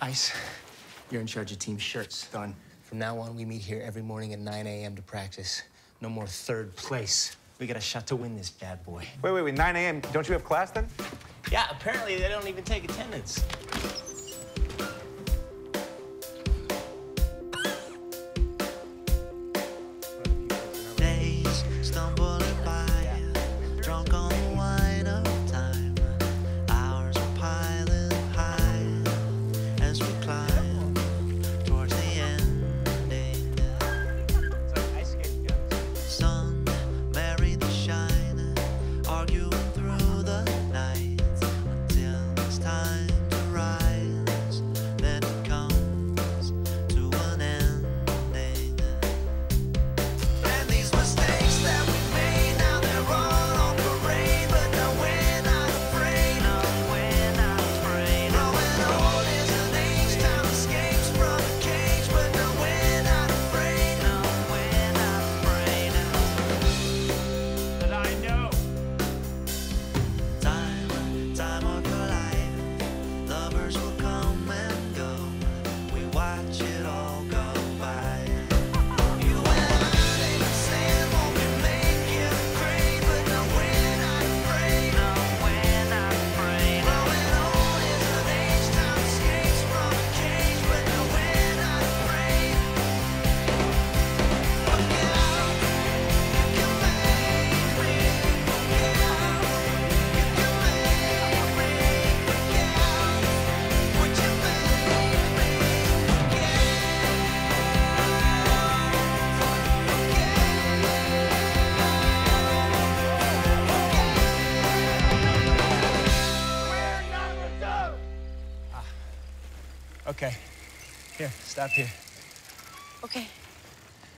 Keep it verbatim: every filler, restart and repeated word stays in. Ice, you're in charge of team shirts. Done. From now on, we meet here every morning at nine A M to practice. No more third place. We got a shot to win this bad boy. Wait, wait, wait, nine A M Don't you have class then? Yeah, apparently they don't even take attendance. Days stumbling by, yeah. Drunk on the wine of time. Hours are piling high as we climb towards the ending. Sun married the shine, arguing through the night. Time to rise, then it comes to an end. And these mistakes that we made, now they're all on parade. But now we're not afraid, no, we're not afraid. Growing old is an age, time escapes from a cage. But now we're not afraid, no, we're not afraid. But I know time, time will collide. Lovers will come and go. We watch it all go by. You and I, they saying won't we make it great? But no, we're not afraid. No, we're not afraid. Growing old is an age, time escapes from a cage. But no, we're not afraid. Look out, you can make me. Look out, you can make me. Look out. Okay, here, stop here. Okay.